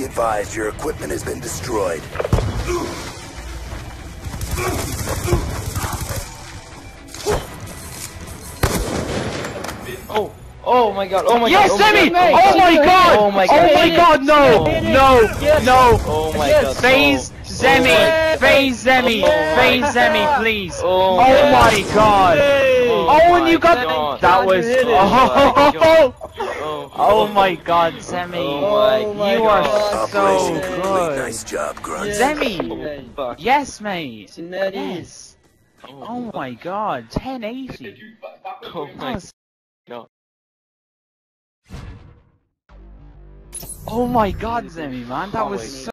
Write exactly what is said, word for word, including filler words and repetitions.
Be advised, your equipment has been destroyed. Oh, oh my god, oh my yes, god. Yes, Zemi! Oh my god! Oh my god, oh my god. No! No! No! Oh my god. Phase Zemi! Phase Zemi! Phase Zemi, please! Oh my god! Oh, and you got that was oh. Oh my god, Zemi, oh my you god. Are so good. Nice job, Grunt. Zemi! Oh, yes, mate! Yes! Oh my god, ten eighty! Oh my god. Oh my god, Zemi, man, that was so...